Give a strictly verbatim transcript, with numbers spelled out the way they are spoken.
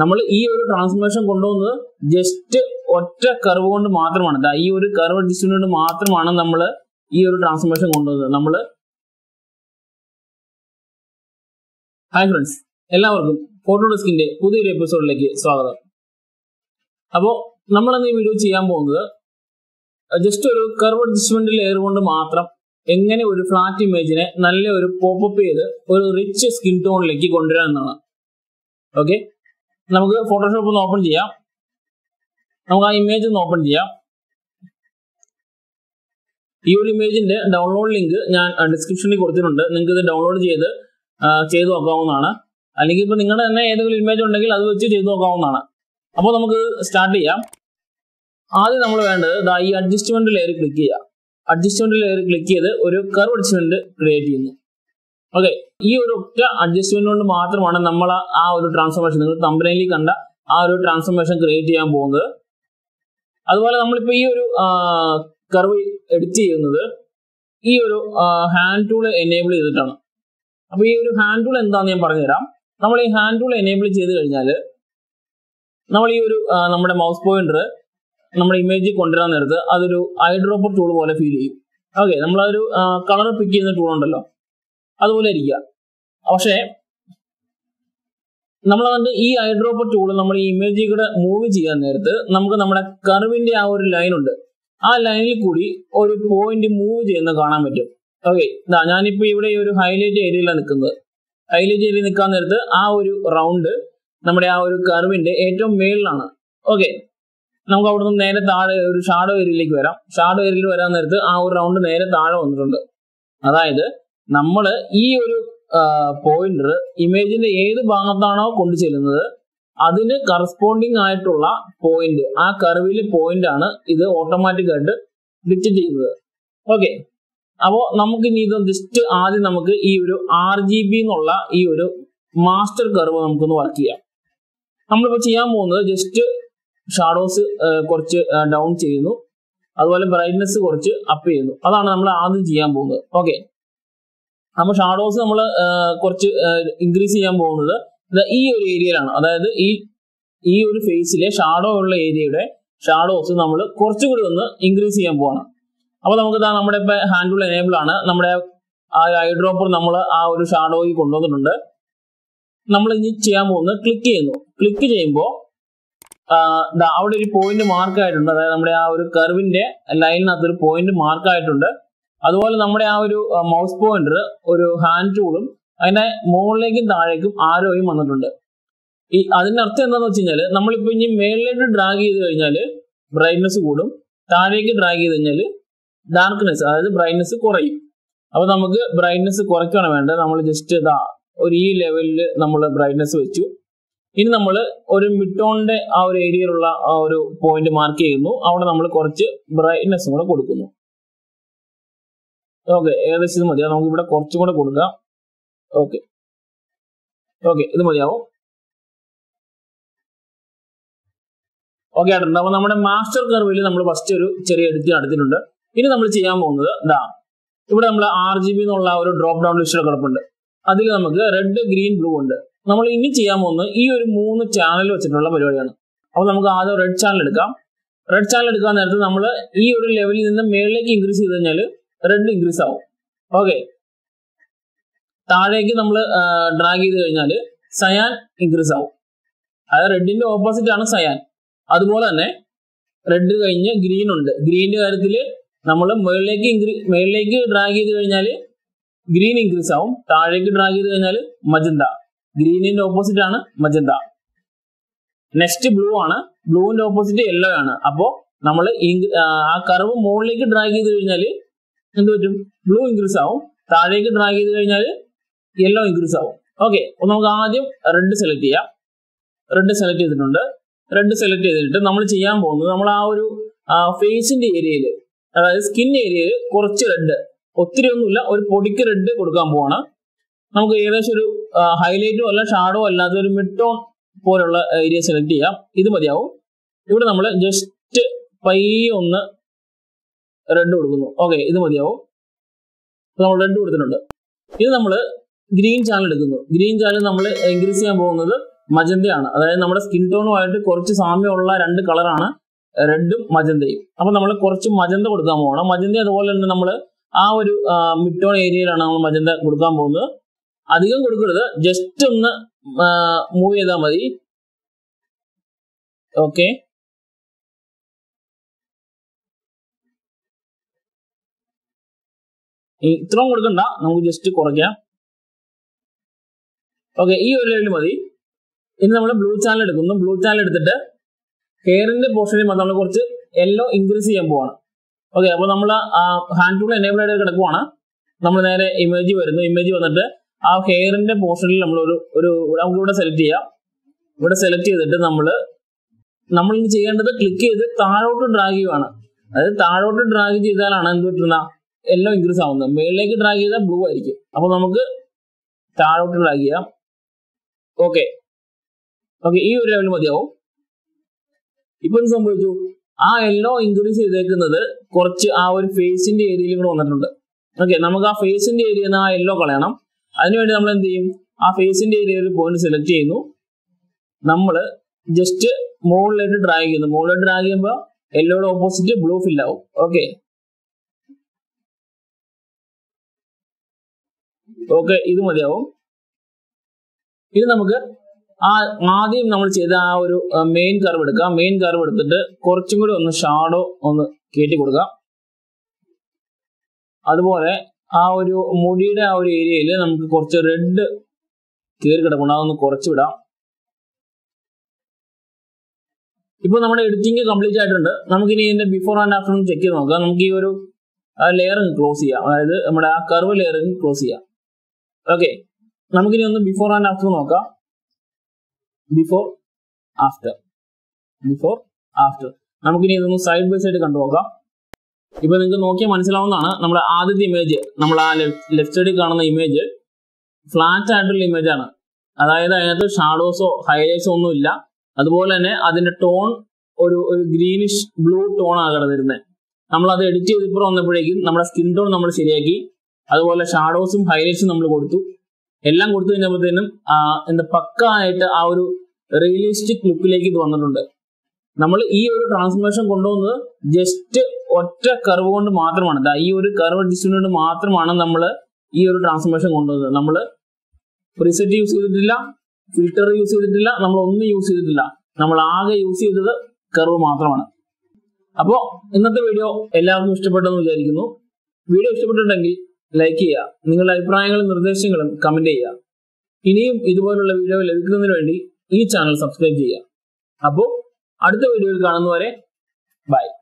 നമ്മൾ ഈ ഒരു ട്രാൻസ്ഫോർമേഷൻ കൊണ്ടുവന്നത് ജസ്റ്റ് ഒറ്റ കർവ് കൊണ്ട് മാത്രമാണ്. ദാ ഈ ഒരു കർവ് ഡിസ്റ്റിന് കൊണ്ട് മാത്രമാണ് നമ്മൾ ഈ ഒരു ട്രാൻസ്ഫോർമേഷൻ കൊണ്ടുവന്നത്. നമ്മൾ ഹായ് ഫ്രണ്ട്സ്, എല്ലാവർക്കും ഫോട്ടോഡെസ്കിന്റെ പുതിയൊരു എപ്പിസോഡിലേക്ക് സ്വാഗതം. അപ്പോൾ നമ്മൾ ഇന്ന് ഈ വീഡിയോ ചെയ്യാൻ പോകുന്നത് ജസ്റ്റ് ഒരു കർവ് അഡ്ജസ്റ്റ്മെന്റ് ലെയർ കൊണ്ട് മാത്രം എങ്ങനെ ഒരു ഫ്ലാറ്റ് ഇമേജിനെ നല്ല ഒരു പോപ്പപ്പ് ചെയ്ത് ഒരു റിച്ച് സ്കിൻ ടോണിലേക്ക് കൊണ്ടുവരാൻ എന്നാണ്. ഓക്കെ, നമുക്ക് ഫോട്ടോഷോപ്പ് ഒന്ന് ഓപ്പൺ ചെയ്യാം. നമുക്ക് ആ ഇമേജ് ഒന്ന് ഓപ്പൺ ചെയ്യാം. ഈ ഒരു ഇമേജിന്റെ ഡൗൺലോഡ് ലിങ്ക് ഞാൻ ഡിസ്ക്രിപ്ഷനിൽ കൊടുത്തിട്ടുണ്ട്. നിങ്ങൾക്ക് ഇത് ഡൗൺലോഡ് ചെയ്ത് ചെയ്തു നോക്കാവുന്നതാണ്. അല്ലെങ്കിൽ ഇപ്പൊ നിങ്ങളുടെ തന്നെ ഏതെങ്കിലും ഇമേജ് ഉണ്ടെങ്കിൽ അത് വെച്ച് ചെയ്തു നോക്കാവുന്നതാണ്. അപ്പോൾ നമുക്ക് സ്റ്റാർട്ട് ചെയ്യാം. ആദ്യം നമ്മൾ വേണ്ടത് ദാ ഈ അഡ്ജസ്റ്റ്മെന്റ് ലെയർ ക്ലിക്ക് ചെയ്യുക. അഡ്ജസ്റ്റ്മെന്റ് ലെയർ ക്ലിക്ക് ചെയ്ത് ഒരു കർവ് അഡ്ജസ്റ്റ്മെന്റ് ക്രിയേറ്റ് ചെയ്യുന്നു. ഓക്കെ, ഈ ഒരു ഒറ്റ അഡ്ജസ്റ്റ്മെന്റ് കൊണ്ട് മാത്രമാണ് നമ്മൾ ആ ഒരു ട്രാൻസ്ഫോർമേഷൻ, നിങ്ങൾ തമ്പനയിൽ കണ്ട ആ ഒരു ട്രാൻസ്ഫോർമേഷൻ ക്രിയേറ്റ് ചെയ്യാൻ പോകുന്നത്. അതുപോലെ നമ്മളിപ്പോൾ ഈ ഒരു കർവ് എഡിറ്റ് ചെയ്യുന്നത് ഈ ഒരു ഹാൻഡ് ടൂൾ എനേബിൾ ചെയ്തിട്ടാണ്. അപ്പോൾ ഈ ഒരു ഹാൻഡ് ടൂൾ എന്താണെന്ന് ഞാൻ പറഞ്ഞുതരാം. നമ്മൾ ഈ ഹാൻഡ് ടൂൾ എനേബിൾ ചെയ്ത് കഴിഞ്ഞാൽ നമ്മൾ ഈ ഒരു നമ്മുടെ മൗസ് പോയിന്റർ നമ്മുടെ ഇമേജിൽ കൊണ്ടുവരാൻ നേരത്ത് അതൊരു ഐ ഡ്രോപ്പർ ടൂൾ പോലെ ഫീൽ ചെയ്യും. ഓക്കെ, നമ്മളൊരു കളർ പിക്ക് ചെയ്യുന്ന ടൂൾ ഉണ്ടല്ലോ അതുപോലെ ഇരിക്കുക. പക്ഷേ നമ്മൾ അതിന്റെ ഈ ഐ ഡ്രോപ്പർ ടൂൾ നമ്മൾ ഈ ഇമേജിൽ കൂടെ മൂവ് ചെയ്യാൻ നേരത്ത് നമുക്ക് നമ്മുടെ കർവിന്റെ ആ ഒരു ലൈൻ ഉണ്ട്, ആ ലൈനിൽ കൂടി ഒരു പോയിന്റ് മൂവ് ചെയ്യുന്നത് കാണാൻ പറ്റും. ഓക്കെ, ഇതാ ഞാനിപ്പോൾ ഇവിടെ ഈ ഒരു ഹൈലൈറ്റ് ഏരിയയിലാണ് നിൽക്കുന്നത്. ഹൈലൈറ്റ് ഏരിയയിൽ നിൽക്കാൻ നേരത്ത് ആ ഒരു റൗണ്ട് നമ്മുടെ ആ ഒരു കർവിന്റെ ഏറ്റവും മേളിലാണ്. ഓക്കെ, നമുക്ക് അവിടുന്ന് നേരെ താഴെ ഒരു ഷാഡോ ഏരിയയിലേക്ക് വരാം. ഷാഡോ ഏരിയയിൽ വരാൻ നേരത്ത് ആ ഒരു റൗണ്ട് നേരെ താഴെ വന്നിട്ടുണ്ട്. അതായത് നമ്മൾ ഈ ഒരു പോയിന്റർ ഇമേജിന്റെ ഏത് ഭാഗത്താണോ കൊണ്ടു ചെല്ലുന്നത് അതിന് കറസ്പോണ്ടിങ് ആയിട്ടുള്ള പോയിന്റ്, ആ കർവിലെ പോയിന്റ് ആണ് ഇത് ഓട്ടോമാറ്റിക് ആയിട്ട് ഡിറ്റക്ട് ചെയ്യുന്നത്. ഓക്കെ, അപ്പോൾ നമുക്ക് ഇനി ഇത് ജസ്റ്റ് ആദ്യം നമുക്ക് ഈ ഒരു ആർ ജി ബി എന്നുള്ള ഈ ഒരു മാസ്റ്റർ കർവ് നമുക്കൊന്ന് വർക്ക് ചെയ്യാം. നമ്മളിപ്പോൾ ചെയ്യാൻ പോകുന്നത് ജസ്റ്റ് ഷാഡോസ് കുറച്ച് ഡൗൺ ചെയ്യുന്നു, അതുപോലെ ബ്രൈറ്റ്നെസ് കുറച്ച് അപ്പ് ചെയ്യുന്നു. അതാണ് നമ്മൾ ആദ്യം ചെയ്യാൻ പോകുന്നത്. ഓക്കെ, നമ്മൾ ഷാഡോസ് നമ്മൾ കുറച്ച് ഇൻക്രീസ് ചെയ്യാൻ പോകുന്നത് ഈ ഒരു ഏരിയയിലാണ്. അതായത് ഈ ഈ ഒരു ഫേസിലെ ഷാഡോ ഉള്ള ഏരിയയുടെ ഷാഡോസ് നമ്മൾ കുറച്ചും കൂടി ഒന്ന് ഇൻക്രീസ് ചെയ്യാൻ പോവാണ്. അപ്പോൾ നമുക്ക് ഇതാ നമ്മുടെ ഇപ്പം ഹാൻഡ് ടൂൾ എനേബിൾ ആണ്. നമ്മുടെ ആ ഐ ഡ്രോപ്പർ നമ്മൾ ആ ഒരു ഷാഡോയിൽ കൊണ്ടുവന്നിട്ടുണ്ട്. നമ്മൾ ഇനി ചെയ്യാൻ പോകുന്നത് ക്ലിക്ക് ചെയ്യുന്നു. ക്ലിക്ക് ചെയ്യുമ്പോൾ അവിടെ ഒരു പോയിന്റ് മാർക്ക് ആയിട്ടുണ്ട്. അതായത് നമ്മുടെ ആ ഒരു കർവിന്റെ ലൈനിനകത്ത് ഒരു പോയിന്റ് മാർക്ക് ആയിട്ടുണ്ട്. അതുപോലെ നമ്മുടെ ആ ഒരു മൗസ് പോയിന്റർ ഒരു ഹാൻഡ് ടൂളും അതിന്റെ മുകളിലേക്കും താഴേക്കും ആരോയും വന്നിട്ടുണ്ട്. ഈ അതിനർത്ഥം എന്താണെന്ന് വെച്ച് കഴിഞ്ഞാൽ നമ്മളിപ്പോ ഇനി മേളിലേക്ക് ഡ്രാഗ് ചെയ്ത് കഴിഞ്ഞാൽ ബ്രൈറ്റ്നെസ് കൂടും, താഴേക്ക് ഡ്രാഗ് ചെയ്ത് കഴിഞ്ഞാൽ ഡാർക്ക്നെസ് അതായത് ബ്രൈറ്റ്നെസ് കുറയും. അപ്പൊ നമുക്ക് ബ്രൈറ്റ്നെസ് കുറയ്ക്കുകയാണ് വേണ്ടത്. നമ്മൾ ജസ്റ്റ് ഇതാ ഒരു ഈ ലെവലിൽ നമ്മൾ ബ്രൈറ്റ്നെസ് വെച്ചു. ഇനി നമ്മൾ ഒരു മിഡ്ടോണിന്റെ ആ ഒരു ഏരിയയിലുള്ള ആ ഒരു പോയിന്റ് മാർക്ക് ചെയ്യുന്നു. അവിടെ നമ്മൾ കുറച്ച് ബ്രൈറ്റ്നെസ് കൂടെ കൊടുക്കുന്നു. ഓക്കെ, ഏകദേശം ഇത് മതിയാവും. നമുക്ക് ഇവിടെ കുറച്ചും കൂടെ കൊടുക്കാം. ഓക്കെ ഓക്കെ ഇത് മതിയാവും. ഓക്കെ ആയിട്ടുണ്ട്. അപ്പൊ നമ്മുടെ മാസ്റ്റർ കർവിൽ നമ്മൾ ഫസ്റ്റ് ഒരു ചെറിയ എഡിറ്റ് നടത്തിയിട്ടുണ്ട്. ഇനി നമ്മൾ ചെയ്യാൻ പോകുന്നത് ഇതാ ഇവിടെ നമ്മൾ ആർ ജി ബി എന്നുള്ള ഒരു ഡ്രോപ്പ് ഡൗൺ ലിസ്റ്റ് കിടപ്പുണ്ട്. അതിൽ നമുക്ക് റെഡ്, ഗ്രീൻ, ബ്ലൂ ഉണ്ട്. നമ്മൾ ഇനി ചെയ്യാൻ പോകുന്നത് ഈ ഒരു മൂന്ന് ചാനൽ വെച്ചിട്ടുള്ള പരിപാടിയാണ്. അപ്പൊ നമുക്ക് ആദ്യം റെഡ് ചാനൽ എടുക്കാം. റെഡ് ചാനൽ എടുക്കാൻ നേരത്ത് നമ്മൾ ഈ ഒരു ലെവലിൽ നിന്ന് മേളിലേക്ക് ഇൻക്രീസ് ചെയ്ത് കഴിഞ്ഞാൽ റെഡ് ഇൻക്രീസ് ആവും. ഓക്കെ, താഴേക്ക് നമ്മൾ ഡ്രാഗ് ചെയ്ത് കഴിഞ്ഞാൽ സയാൻ ഇൻക്രീസ് ആവും. അതായത് റെഡിന്റെ ഓപ്പോസിറ്റ് ആണ് സയാൻ. അതുപോലെ തന്നെ റെഡ് കഴിഞ്ഞ് ഗ്രീൻ ഉണ്ട്. ഗ്രീനിന്റെ കാര്യത്തിൽ നമ്മൾ മേളിലേക്ക് ഇൻക്രീ മേളിലേക്ക് ഡ്രാഗ് ചെയ്ത് കഴിഞ്ഞാൽ ഗ്രീൻ ഇൻക്രീസ് ആവും. താഴേക്ക് ഡ്രാഗ് ചെയ്ത് കഴിഞ്ഞാൽ മജന്ത. ഗ്രീനിന്റെ ഓപ്പോസിറ്റ് ആണ് മജന്ത. നെക്സ്റ്റ് ബ്ലൂ ആണ്. ബ്ലൂവിന്റെ ഓപ്പോസിറ്റ് യെല്ലോ ആണ്. അപ്പോൾ നമ്മൾ ആ കർവ് മുകളിലേക്ക് ഡ്രാഗ് ചെയ്ത് കഴിഞ്ഞാൽ എന്ത് പറ്റും? ബ്ലൂ ഇൻക്രീസ് ആവും. താഴേക്ക് ഡ്രാഗ് ചെയ്ത് കഴിഞ്ഞാൽ യെല്ലോ ഇൻക്രീസ് ആവും. ഓക്കെ, അപ്പോൾ നമുക്ക് ആദ്യം റെഡ് സെലക്ട് ചെയ്യാം. റെഡ് സെലക്ട് ചെയ്തിട്ടുണ്ട്. റെഡ് സെലക്ട് ചെയ്തിട്ട് നമ്മൾ ചെയ്യാൻ പോകുന്നത് നമ്മൾ ആ ഒരു ഫേസിന്റെ ഏരിയയിൽ, അതായത് സ്കിൻ ഏരിയയിൽ കുറച്ച് റെഡ്, ഒത്തിരി ഒന്നുമില്ല, ഒരു പൊടിക്ക് റെഡ് കൊടുക്കാൻ പോവാണ്. നമുക്ക് ഏകദേശം ഒരു ഹൈലൈറ്റോ അല്ല ഷാഡോ അല്ലാതെ ഒരു മിഡ് ടോൺ പോലുള്ള ഏരിയ സെലക്ട് ചെയ്യാം. ഇത് മതിയാവും. ഇവിടെ നമ്മൾ ജസ്റ്റ് പയ്യെ ഒന്ന് റെഡ് കൊടുക്കുന്നു. ഓക്കെ, ഇത് മതിയാവും. നമ്മൾ റെഡ് കൊടുത്തിട്ടുണ്ട്. ഇത് നമ്മൾ ഗ്രീൻ ചാനൽ എടുക്കുന്നു. ഗ്രീൻ ചാനൽ നമ്മൾ ഇൻക്രീസ് ചെയ്യാൻ പോകുന്നത് magenta. That is, our skin tone is a two colors. Red magenta. Now, we have a magenta. Magenta is the mid-tone area. Magenta is the just move it. Okay. This is we just okay, this is the blue channel. Blue channel is the hair in the portion of the yellow increase. Okay, so we have hand tool enabled. We have an image. We have hair in the portion. We have selected the number. We have clicked the third out to drag. The third out to drag is the yellow increase. The male drag is blue. So we have third out to drag. Okay. Okay, this is the level. Now, we will do a yellow increase in the face in the area. Okay, we will face in the area. We will select the face in the area. We will select just more letter drag. More letter drag is yellow opposite blue fill. Okay. Okay, this is the level. This is the level. That is the main curve. The main curve is the shadow on the K T. That is why we have a red curve. Now we have completed the before and after. We have a layer close. We have a curve layer close. Okay, now we have before and after. Before, after. Before, after. Now we will side by side control. Now we will see the image. We will left side image. Flat title image. That is shadows or highlights. That is the tone or greenish blue tone. We will edit the skin tone. That is the shadows and highlights. All of them are in the Pakka. Realistic look like it one another. Namely, E or transformation condone just what a curve on the Matherman. The E or curve distinct Matherman number E or transformation condone number preset use dilla, filter use dilla, number only use dilla, Namalaga use the curve Matherman. Above another video, Ella Mustapadan Jarigino, video distributed like here, Ningalai Priangle and Rudeshing comment here. In him, it was a video eleven. This channel subscribe. Above, at the video, bye.